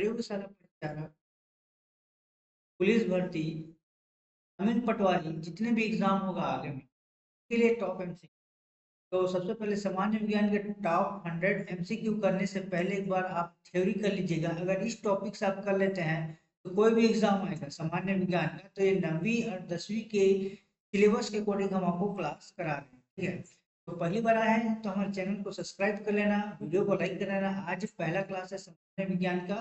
प्रयोगशाला परिचारक, पुलिस भर्ती, अमीन पटवारी, जितने भी एग्जाम होगा आगे में उसके लिए टॉप एमसीक्यू। तो सबसे पहले सामान्य विज्ञान के टॉप 100 एमसीक्यू करने से पहले एक बार आप थ्योरी कर लीजिएगा। अगर इस टॉपिक से आप कर लेते हैं तो कोई भी एग्जाम आएगा सामान्य विज्ञान का, तो ये 9वीं और 10वीं के सिलेबस के अकॉर्डिंग हम आपको क्लास करा रहे हैं, ठीक है। तो पहली बार आए हैं तो हमारे चैनल को सब्सक्राइब कर लेना, वीडियो को लाइक कर लेना। आज पहला क्लास है सामान्य विज्ञान का।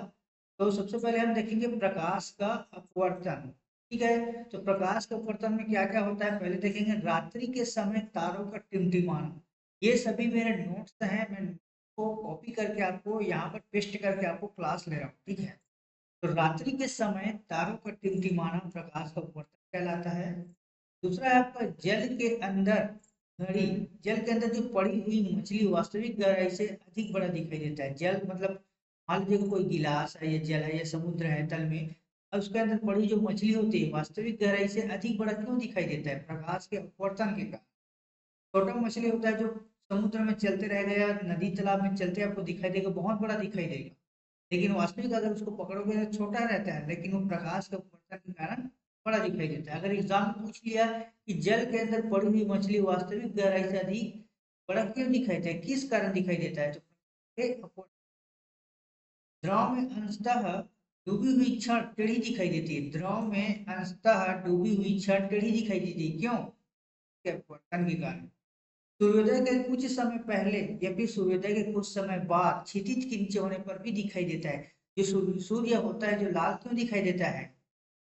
तो सबसे पहले हम देखेंगे प्रकाश का अपवर्तन, ठीक है। तो प्रकाश के अपवर्तन में क्या क्या होता है पहले देखेंगे। रात्रि के समय तारों का टिमटिमाना, ये सभी मेरे नोट्स हैं, मैं को कॉपी करके आपको यहाँ पर पेस्ट करके आपको क्लास ले रहा हूँ, ठीक है। तो रात्रि के समय तारों का टिमटिमाना प्रकाश का अपवर्तन कहलाता है। दूसरा है आपका जल के अंदर घड़ी, जल के अंदर जो पड़ी हुई मछली वास्तविक गहराई से अधिक बड़ा दिखाई देता है। जल मतलब मान लीजिए कोई गिलास है या जल है या समुद्र है तल में, और उसके अंदर बड़ी जो मछली होती है वास्तविक गहराई से अधिक बड़ा क्यों दिखाई देता है? प्रकाश के अपवर्तन के कारण। छोटा मछली होता है जो समुद्र में चलते रहेगा या नदी तालाब में चलते आपको दिखाई देगा, बहुत बड़ा दिखाई देगा, लेकिन वास्तविक अगर उसको पकड़ोगे तो छोटा रहता है, लेकिन वो प्रकाश के अपवर्तन के कारण बड़ा दिखाई देता है। अगर एग्जाम में पूछ लिया कि जल के अंदर पड़ी हुई मछली वास्तविक गहराई से अधिक बड़ा क्यों दिखाई देता है, किस कारण दिखाई देता है, तो द्रव में अंशतः डूबी हुई क्षण टेढ़ी दिखाई देती है। द्रव में अंशतः डूबी हुई क्षण टेढ़ी दिखाई देती है, क्यों? अपवर्तन के कारण। सूर्योदय के कुछ समय पहले या फिर सूर्योदय के कुछ समय बाद क्षितिज के नीचे होने पर भी दिखाई देता है। जो सूर्य होता है जो लाल क्यों दिखाई देता है?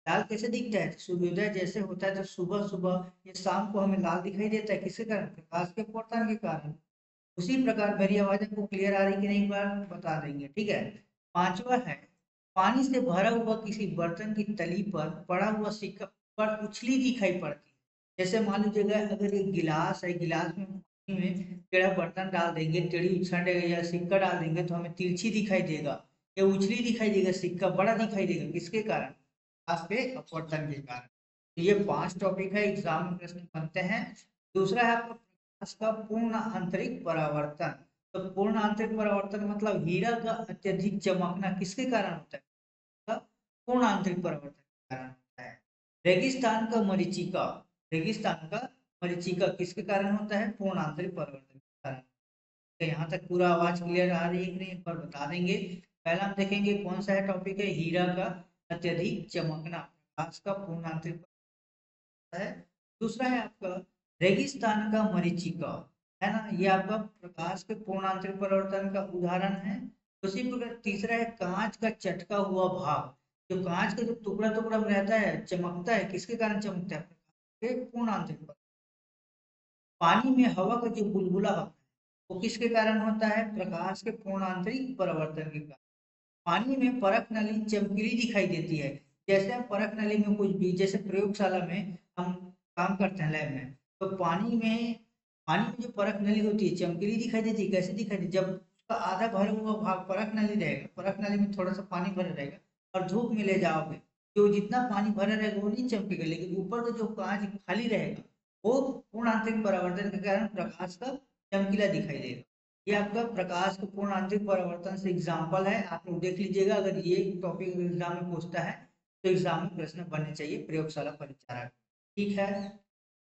लाल कैसे दिखता है? सूर्योदय जैसे होता है तो सुबह सुबह या शाम को हमें लाल दिखाई देता है, किसके कारण? प्रकाश के अपवर्तन के कारण। उसी प्रकार मेरी आवाज आपको क्लियर आ रही कि नहीं बार बता देंगे, ठीक है। पांचवा है पानी से भरा हुआ किसी बर्तन की तली पर पड़ा हुआ सिक्का पर उछली दिखाई पड़ती है। जैसे मान लीजिएगा अगर एक गिलास है, गिलास में पानी में टेढ़ा बर्तन डाल देंगे, टेढ़ी उछल या सिक्का डाल देंगे तो हमें तिरछी दिखाई देगा या उछली दिखाई देगा, सिक्का बड़ा दिखाई देगा, किसके कारण? प्रकाश के अपवर्तन के कारण। तो ये 5 टॉपिक है, एग्जाम में प्रश्न बनते हैं। दूसरा है आपका प्रकाश का पूर्ण आंतरिक परावर्तन। तो पूर्ण आंतरिक परावर्तन मतलब हीरा का अत्यधिक चमकना किसके कारण होता है? पूर्ण आंतरिक परावर्तन के कारण होता है। रेगिस्तान का मरीचिका किसके कारण होता है? पूर्ण आंतरिक परावर्तन के कारण। तो यहाँ तक पूरा आवाज क्लियर आ रही है, एक बार बता देंगे। पहला हम देखेंगे कौन सा है टॉपिक है, हीरा का अत्यधिक चमकना, प्रकाश का पूर्ण आंतरिक परावर्तन है। दूसरा है आपका रेगिस्तान का मरीचिका, है ना, ये आपका प्रकाश के पूर्ण आंतरिक परावर्तन का उदाहरण है। उसी प्रकार तीसरा है कांच का चटका हुआ भाग, जो कांच का जो टुकड़ा टुकड़ा रहता है चमकता है, किसके कारण चमकता है? प्रकाश के पूर्ण आंतरिक परावर्तन। पानी में हवा का जो बुलबुला होता है वो किसके कारण होता है? प्रकाश के पूर्ण आंतरिक परावर्तन के कारण। पानी में परख नली चमकीली दिखाई देती है। जैसे हम परख नली में कुछ भी, जैसे प्रयोगशाला में हम काम करते हैं लैब में, तो पानी में जो परख नली होती है चमकीली दिखाई देती है। कैसे दिखाई देती है? जब तो आधा भरा हुआ भाग परख नली रहेगा, परख नली में थोड़ा सा पानी भरा रहेगा और धूप में ले जाओगे तो जितना पानी भरा रहेगा वो नहीं चमकेगा, लेकिन ऊपर का जो कांच खाली रहेगा वो पूर्ण आंतरिक परावर्तन के कारण प्रकाश का चमकीला दिखाई देगा। ये आपका प्रकाश का पूर्ण आंतरिक परावर्तन से एग्जाम्पल है, आप लोग देख लीजिएगा। अगर ये टॉपिक एग्जाम में पूछता है तो एग्जाम में प्रश्न बनने चाहिए प्रयोगशाला परिचारक, ठीक है।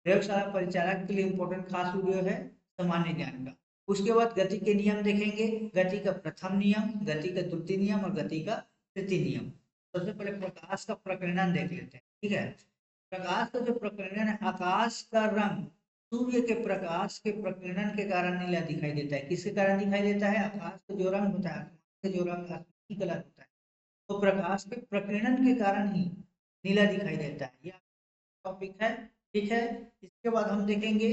प्रयोगशाला परिचारक के लिए इम्पोर्टेंट खास वीडियो है सामान्य ज्ञान का। उसके बाद गति के नियम देखेंगे, गति का प्रथम नियम, गति का द्वितीय नियम और गति का तृतीय नियम। सबसे पहले प्रकाश का प्रकीर्णन देख लेते हैं, ठीक है। प्रकाश का जो प्रकीर्णन है, आकाश का रंग सूर्य के प्रकाश के प्रकीर्णन के कारण नीला दिखाई देता है, किसके कारण दिखाई देता है? आकाश का जो रंग होता है, आकाश का जो रंग आसमानी कलर होता है, तो प्रकाश के प्रकीर्णन के कारण ही नीला दिखाई देता है। यह टॉपिक है, ठीक है। इसके बाद हम देखेंगे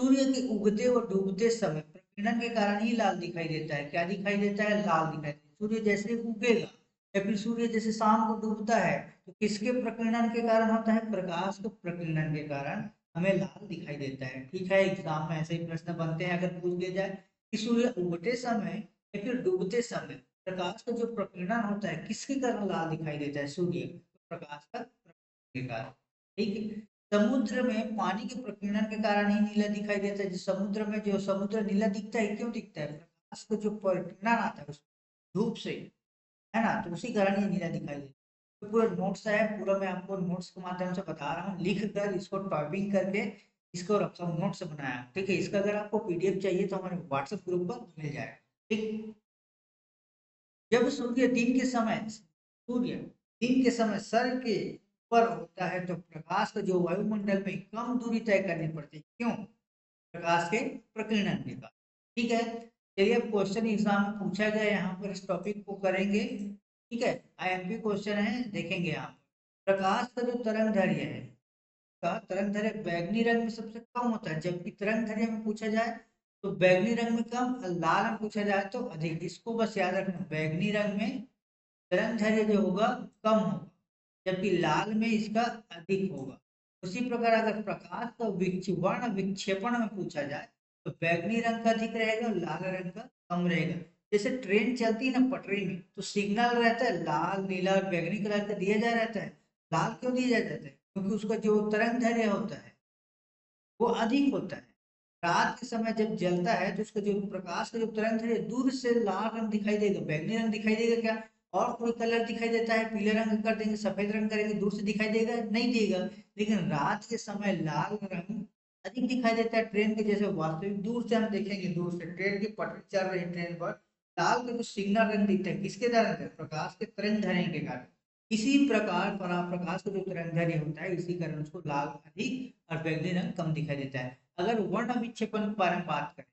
सूर्य के उगते और डूबते समय प्रकीर्णन के कारण ही लाल दिखाई देता है। क्या दिखाई देता है? लाल दिखाई देता है। सूर्य जैसे उगेगा या फिर सूर्य जैसे शाम को डूबता है तो किसके प्रकीर्णन के कारण होता है? प्रकाश के प्रकीर्णन के कारण हमें लाल दिखाई देता है, ठीक है। एग्जाम में ऐसे ही प्रश्न बनते हैं, अगर पूछ लिया जाए कि सूर्य उगते समय या फिर डूबते समय प्रकाश का जो प्रकीर्णन होता है किसके कारण लाल दिखाई देता है? सूर्य प्रकाश का प्रकीर्णन के कारण, ठीक है। समुद्र में पानी के प्रकीर्णन के कारण ही नीला दिखाई देता है। समुद्र नीला दिखता है, क्यों दिखता है? प्रकाश का जो प्रकीर्णन आता है धूप से, है ना, तो उसी कारण ये नीला दिखाई दे। तो पूरा नोट्स है, पूरा मैं आपको नोट्स के माध्यम से बता रहा हूँ, लिख कर इसको टॉपिंग करके इसको रखा हूँ, नोट से बनाया, ठीक है। इसका अगर आपको पीडीएफ चाहिए तो हमारे व्हाट्सएप ग्रुप पर मिल जाएगा, ठीक। जब सूर्य दिन के समय सर के ऊपर होता है तो प्रकाश का जो वायुमंडल में कम दूरी तय करनी पड़ती है, क्यों, प्रकाश के प्रकीर्णन के कारण, ठीक है। चलिए अब क्वेश्चन एग्जाम में पूछा गया, यहाँ पर इस टॉपिक को करेंगे, ठीक है। आईएमपी क्वेश्चन है, देखेंगे आप प्रकाश का जो तरंगदैर्घ्य है, तरंगदैर्घ्य बैंगनी रंग में सबसे कम होता है, जबकि तरंगदैर्घ्य में पूछा जाए तो बैंगनी रंग में कम, लाल में पूछा जाए तो अधिक। इसको बस याद रखना, बैंगनी रंग में तरंगदैर्घ्य जो होगा कम होगा, जबकि लाल में इसका अधिक होगा। उसी प्रकार अगर प्रकाश का वर्ण विक्षेपण में पूछा जाए तो बैंगनी रंग का अधिक रहेगा और लाल रंग का कम रहेगा। जैसे ट्रेन चलती है ना पटरी में, तो सिग्नल रहता है लाल, नीला और बैंगनी कलर का दिया जा रहता है। लाल क्यों दिया जाता है, क्योंकि उसका जो तरंगदैर्घ्य होता है वो अधिक होता है। रात के समय जब जलता है तो उसका जो प्रकाश का जो तरंगदैर्घ्य, दूर से लाल रंग दिखाई देगा, बैंगनी रंग दिखाई देगा, क्या और कोई कलर दिखाई देता है, पीले रंग कर देंगे, सफेद रंग करेंगे, दूर से दिखाई देगा नहीं देगा। लेकिन रात के समय लाल रंग अधिक दिखाई देता है ट्रेन के, जैसे वास्तविक दूर से हम देखेंगे, दूर से ट्रेन की पटरी चल रही ट्रेन पर लाल का जो सिग्नल रंग दिखता है, किसके कारण, प्रकाश के तरंगदैर्घ्य के कारण। इसी प्रकार पराप्रकाश का जो तरंगदैर्घ्य होता है, इसी कारण उसको लाल अधिक और बैंगनी रंग कम दिखाई देता है। अगर वर्ण विक्षेपण के बारे में बात करें,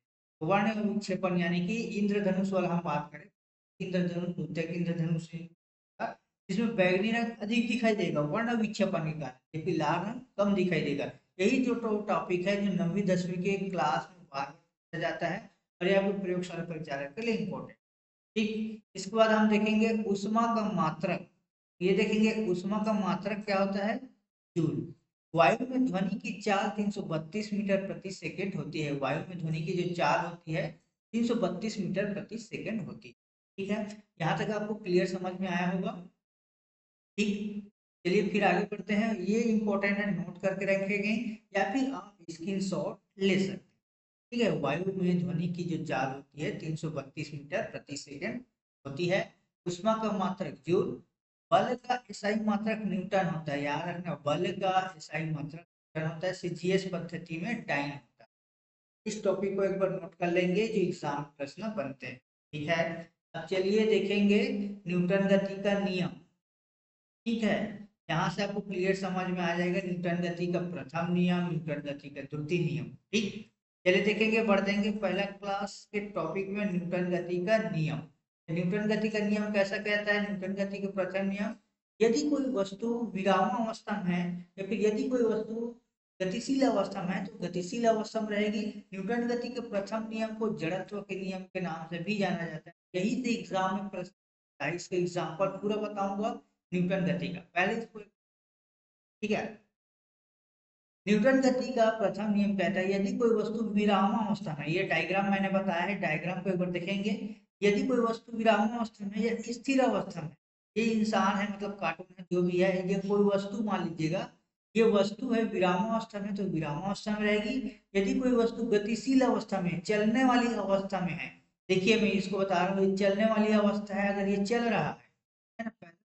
वर्ण विक्षेपण यानी कि इंद्रधनुष वाला हम बात करें, इंद्रधनुष होता है, इंद्रधनुष जिसमें बैंगनी रंग अधिक दिखाई देगा वर्ण विक्षेपण के कारण, जबकि लाल रंग कम दिखाई देगा। यही जो टॉपिक है जो 9वीं 10वीं के क्लास में बार पूछा जाता है और यह आपको प्रयोगशाला परिचालन के लिए इम्पोर्टेंट, ठीक। इसके बाद हम देखेंगे ऊष्मा का मात्रक, ये देखेंगे ऊष्मा का मात्रक क्या होता है, जूल। वायु में ध्वनि की चाल 332 मीटर प्रति सेकंड होती है, वायु में ध्वनि की जो चाल होती है 332 मीटर प्रति सेकंड होती है, ठीक है। यहाँ तक आपको क्लियर समझ में आया होगा, ठीक। चलिए फिर आगे बढ़ते हैं, ये इंपॉर्टेंट है, नोट करके रखेंगे या फिर आप स्क्रीनशॉट ले सकते हैं, ठीक है। वायु में ध्वनि की जो चाल होती है 332 मीटर प्रति सेकंड होती है। ऊष्मा का मात्रक जूल। बल का एसआई मात्रक न्यूटन होता है, याद रखना, बल का एसआई मात्रक न्यूटन होता है। सीजीएस पद्धति में डाइन होता है। इस टॉपिक को एक बार नोट कर लेंगे जो एग्जाम प्रश्न बनते हैं, ठीक है। अब चलिए देखेंगे न्यूटन गति का नियम, ठीक है। यहाँ से आपको क्लियर समझ में आ जाएगा न्यूटन गति का प्रथम नियम, न्यूटन गति का द्वितीय नियम, ठीक। चलिए देखेंगे, बढ़ देंगे पहला क्लास के टॉपिक में न्यूटन गति का नियम। न्यूटन गति का नियम कैसा कहता है, न्यूटन गति के प्रथम नियम, यदि कोई वस्तु विराम अवस्था में है या फिर यदि कोई वस्तु गतिशील अवस्था में है तो गतिशील अवस्था में रहेगी। न्यूटन गति के प्रथम नियम को जड़त्व के नियम के नाम से भी जाना जाता है। यही से एग्जाम में प्रश्न इसके एग्जाम पर पूरा बताऊंगा न्यूटन गति का, पहले इसको, ठीक है। न्यूटन गति का प्रथम नियम कहता है यदि कोई वस्तु विराम अवस्था में, ये डायग्राम मैंने बताया है, डायग्राम को एक बार देखेंगे, यदि कोई वस्तु विराम अवस्था में या स्थिर अवस्था में, ये इंसान है मतलब कार्टून है जो भी है, ये कोई वस्तु मान लीजिएगा, ये वस्तु है विराम अवस्था में तो विराम अवस्था में रहेगी। यदि कोई वस्तु गतिशील अवस्था में, चलने वाली अवस्था में है, देखिए मैं इसको बता रहा हूँ, ये चलने वाली अवस्था है, अगर ये चल रहा है ना,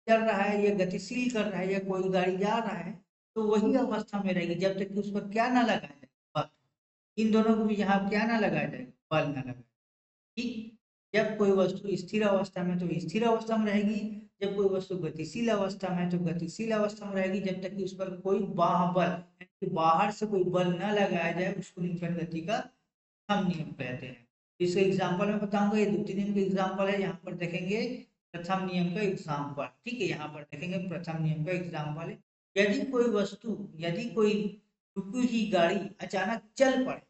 चल रहा है, ये गतिशील कर रहा है या कोई गाड़ी जा रहा है तो वही अवस्था में रहेगी जब तक कि उस पर क्या ना लगाया जाए, बल। इन दोनों को भी यहाँ क्या ना लगाया जाए, बल ना लगाए, ठीक। जब कोई वस्तु स्थिर अवस्था में तो स्थिर अवस्था में रहेगी, जब कोई वस्तु गतिशील अवस्था में तो गतिशील अवस्था में रहेगी, जब तक कि उस पर कोई बाहबल, बाहर से कोई बल न लगाया जाए, उसको न्यूटन गति का हम नियम कहते हैं। इसके एग्जाम्पल में बताऊंगा, ये द्वितीय नियम का एग्जाम्पल है, यहाँ पर देखेंगे प्रथम नियम का एग्जाम्पल, ठीक है। यहाँ पर देखेंगे प्रथम नियम का एग्जाम्पल है, यदि कोई रुकी हुई गाड़ी अचानक चल पड़े,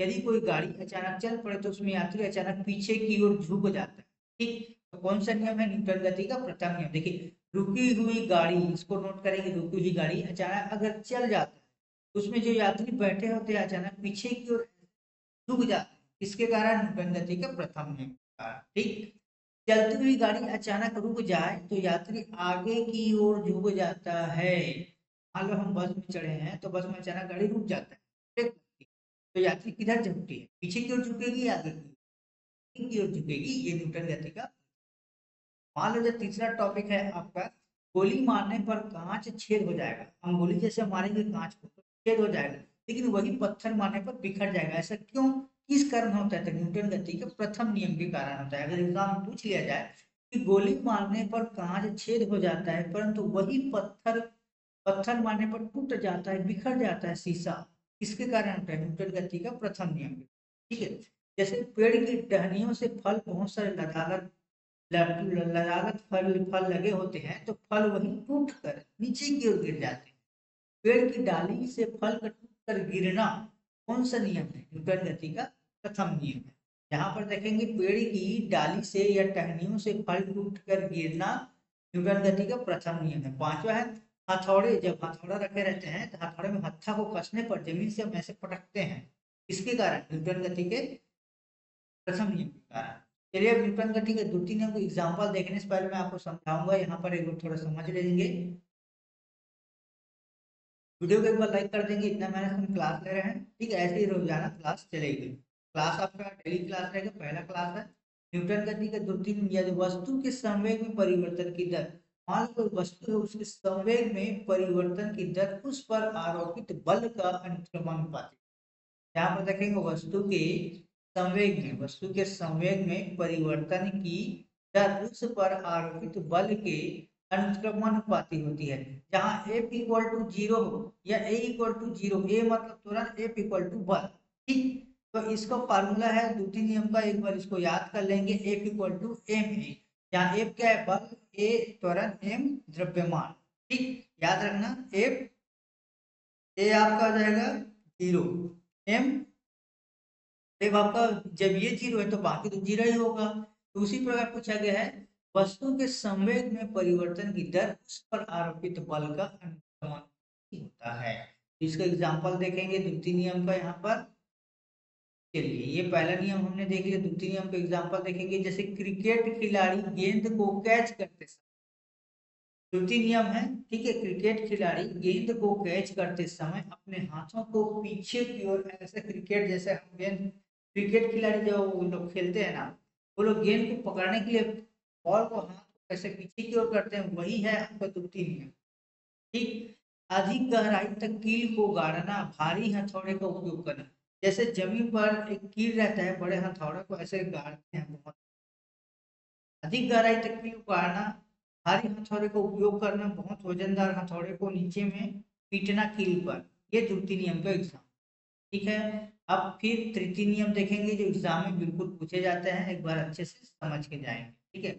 यदि कोई गाड़ी अचानक चल पड़े तो उसमें यात्री अचानक पीछे की ओर झुक जाता है, ठीक। तो कौन सा नियम है, न्यूटन गति का प्रथम नियम। देखिए रुकी हुई गाड़ी, इसको नोट करेंगे, रुकी हुई गाड़ी अचानक अगर चल जाता है उसमें जो यात्री बैठे होते हैं अचानक पीछे की ओर झुक जाते हैं, इसके कारण न्यूटन गति का प्रथम नियम, ठीक। चलती हुई गाड़ी अचानक रुक जाए तो यात्री आगे की ओर झुक जाता है। मान लो हम बस में चढ़े हैं तो बस में अचानक गाड़ी रुक जाता है तो यात्री किधर झुकती है, पीछे की ओर झुकेगी, आगे की ओर झुकेगी, ये न्यूटन गति का। मान लो जो तीसरा टॉपिक है आपका, गोली मारने पर कांच छेद हो जाएगा। हम गोली जैसे मारेंगे कांच को छेद हो जाएगा, लेकिन वही पत्थर मारने पर बिखर जाएगा। ऐसा क्यों, किस कारण होता है? तो न्यूटन गति के प्रथम नियम के कारण होता है। अगर एग्जाम पूछ लिया जाए कि गोली मारने पर कांच छेद हो जाता है, परंतु वही पत्थर मारने पर टूट जाता है, बिखर जाता है शीशा, इसके कारण होता है न्यूटन गति का प्रथम नियम। ठीक है, जैसे पेड़ की टहनियों से फल बहुत सारे लदालत फल लगे होते हैं, तो फल वही टूट कर नीचे की ओर गिर जाते हैं। पेड़ की डाली से फल का टूट कर गिरना कौन सा नियम है? न्यूटन गति का प्रथम नियम है। यहाँ पर देखेंगे पेड़ की डाली से या टहनियों से फल टूट कर गिरना न्यूटन गति का प्रथम नियम है। पांचवा है हथौड़े। जब हथौड़ा रखे रहते हैं तो हथौड़े में हत्था को कसने पर जमीन से हम ऐसे पटकते हैं, इसके कारण न्यूटन गति के प्रथम नियम के कारण। चलिए अब न्यूटन गति के दो तीन नियम को एग्जाम्पल देखने से पहले मैं आपको समझाऊंगा, यहाँ पर एक थोड़ा समझ लेंगे। वीडियो को एक बार लाइक कर देंगे, इतना मेहनत हम क्लास ले रहे हैं। ठीक है, ऐसे ही रोजाना क्लास चलेगी। क्लास आपका डेली क्लास रहेगा। पहला क्लास है न्यूटन गति के दो तीन नियम। वस्तु के संवेग में परिवर्तन की दर। मान लो वस्तु है, उसके संवेग में परिवर्तन की दर उस पर आरोपित बल का अनुपातिक। यहाँ पर देखेंगे वस्तु के संवेग में परिवर्तन की दर उस पर आरोपित बल के अनुपातिक होती है। जहाँ F=0 या A=0, A मतलब त्वरण, F= बल। ठीक, तो इसका फार्मूला है द्वितीय नियम का, एक बार इसको याद कर लेंगे। F=ma, जहाँ F क्या है, बल, A त्वरण, M द्रव्यमान। ठीक, याद रखना F A आपका हो जाएगा 0, M जब आपका जब ये 0 है तो बाकी तो 0 ही होगा। तो उसी प्रकार पूछा गया है वस्तु के संवेग में परिवर्तन की दर उस पर आरोपित बल का अनुपातिक होता है। इसका एग्जाम्पल देखेंगे द्वितीय नियम का यहाँ पर। चलिए, ये पहला नियम हमने देख लिया, दूसरे नियम का एग्जांपल देखेंगे। जैसे क्रिकेट खिलाड़ी गेंद को कैच करते समय, दूसरा नियम है, ठीक है, क्रिकेट खिलाड़ी गेंद को कैच करते समय अपने हाथों को पीछे की ओर ऐसे, क्रिकेट जैसे हम गेंद, क्रिकेट खिलाड़ी जो लोग खेलते हैं ना, वो लोग गेंद को पकड़ने के लिए बॉल को हाथ ऐसे पीछे की ओर करते हैं, वही है आपका दूसरा नियम। ठीक, अधिक गहराई तक कील को गाड़ना, भारी हथौड़े का उपयोग करना। जैसे जमीन पर एक कील रहता है, बड़े हथौड़े को ऐसे गाड़ते हैं बहुत, अधिक गहराई तक कील गाड़ना, भारी हथौड़े का उपयोग करना, बहुत वजनदार हथौड़े को नीचे में पीटना कील पर। ये द्वितीय नियम का एग्जाम। ठीक है, अब फिर तृतीय नियम देखेंगे जो एग्जाम में बिल्कुल पूछे जाते हैं, एक बार अच्छे से समझ के जाएंगे। ठीक है,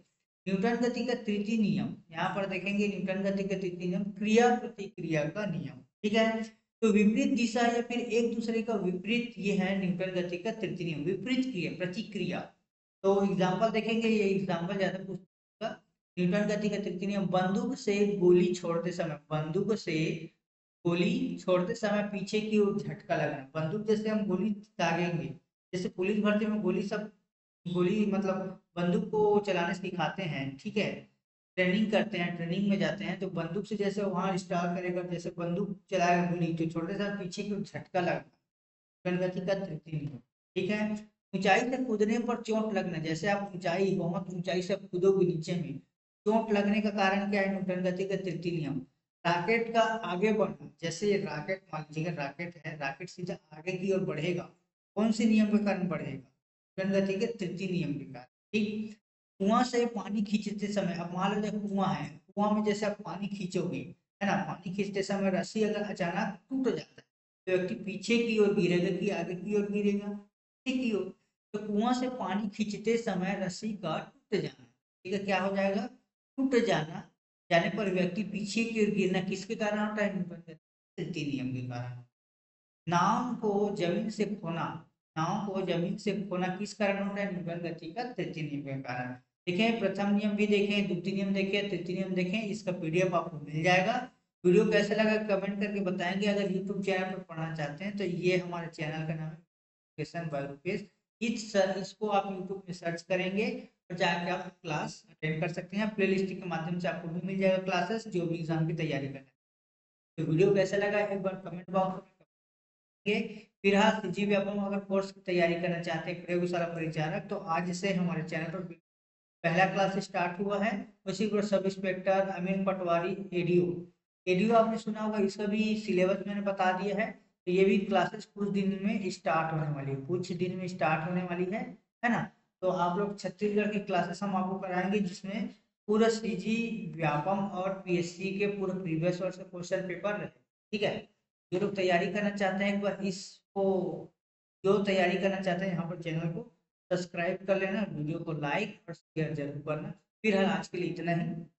न्यूटन गति का तृतीय नियम, यहाँ पर देखेंगे न्यूटन गति का तृतीय नियम, क्रिया प्रतिक्रिया का नियम। ठीक है, तो विपरीत दिशा या फिर एक दूसरे का विपरीत, ये है न्यूटन गति का तृतीय नियम, विपरीत क्रिया प्रतिक्रिया। तो एग्जांपल देखेंगे, ये एग्जांपल ज्यादा पूछा। न्यूटन गति का तृतीय नियम, बंदूक से गोली छोड़ते समय पीछे की ओर झटका लगना। बंदूक जैसे हम गोली दागेंगे, जैसे पुलिस भर्ती में गोली मतलब बंदूक को चलाने सिखाते हैं। ठीक है, ट्रेनिंग करते हैं, ट्रेनिंग में जाते हैं, तो बंदूक से जैसे वहाँ स्टार्ट करेगा, जैसे बंदूक चलाएगा गोली, तो छोटे सा पीछे की झटका लगना, न्यूटन गति का तृतीय नियम। ठीक है, ऊंचाई से कूदने पर चोट लगना। जैसे आप ऊंचाई, बहुत ऊंचाई से कूदोगे, नीचे में चोट लगने का कारण क्या है? न्यूटन गति का तृतीय नियम। रॉकेट का आगे बढ़ना, जैसे रॉकेट, मान लीजिए रॉकेट है, रॉकेट सीधा आगे की ओर बढ़ेगा, कौन से नियम के कारण बढ़ेगा? न्यूटन गति के तृतीय नियम के कारण। ठीक, कुआं से पानी खींचते समय, अब मान लो जब कुआं है, कुआं में जैसे आप पानी खींचोगे है ना, पानी खींचते समय रस्सी अगर अचानक टूट जाता है तो व्यक्ति पीछे की ओर गिरेगा कि आगे की ओर गिरेगा? पीछे की ओर। तो कुआं से पानी खींचते समय रस्सी का टूट जाना, ठीक है, क्या हो जाएगा? टूट जाना, जाने पर व्यक्ति पीछे की ओर गिरना, किसके कारण होता है? न्यूटन के तृतीय नियम के कारण। नाव को जमीन से खोना किस कारण होता है? न्यूटन गति का तृतीय नियम के कारण। देखें, प्रथम नियम भी देखें, द्वितीय नियम देखें, तृतीय नियम देखें। इसका पीडीएफ आपको मिल जाएगा। वीडियो कैसा लगा कमेंट करके बताएंगे। अगर यूट्यूब चैनल पर पढ़ना चाहते हैं तो ये हमारे चैनल का नाम है एजुकेशन बाय रूपेश। इसको आप यूट्यूब में सर्च करेंगे और जाके आप क्लास अटेंड कर सकते हैं। प्ले लिस्ट के माध्यम से आपको भी मिल जाएगा क्लासेस, जो भी एग्जाम की तैयारी करना है। तो वीडियो कैसा लगा एक बार कमेंट बॉक्स में। फिर हाँ, सीजी व्यापम अगर कोर्स की तैयारी करना चाहते हैं, प्रयोगशाला परिचारक, तो आज से हमारे चैनल पर पहला क्लास स्टार्ट हुआ है। उसी को सब इंस्पेक्टर अमीन पटवारी एडीओ आपने सुना होगा, इसका भी सिलेबस मैंने बता दिया है। तो ये भी क्लासेस कुछ दिन में स्टार्ट होने वाली है, है ना। तो आप लोग छत्तीसगढ़ के क्लासेस हम आपको कराएंगे जिसमें पूरा सीजी व्यापम और पीएससी के पूरे प्रीवियस ईयर से क्वेश्चन पेपर रहे, ठीक है। जो लोग तैयारी करना चाहते हैं एक बार इसको यहाँ पर चैनल को सब्सक्राइब कर लेना, वीडियो को लाइक और शेयर जरूर करना। फिर आज के लिए इतना ही।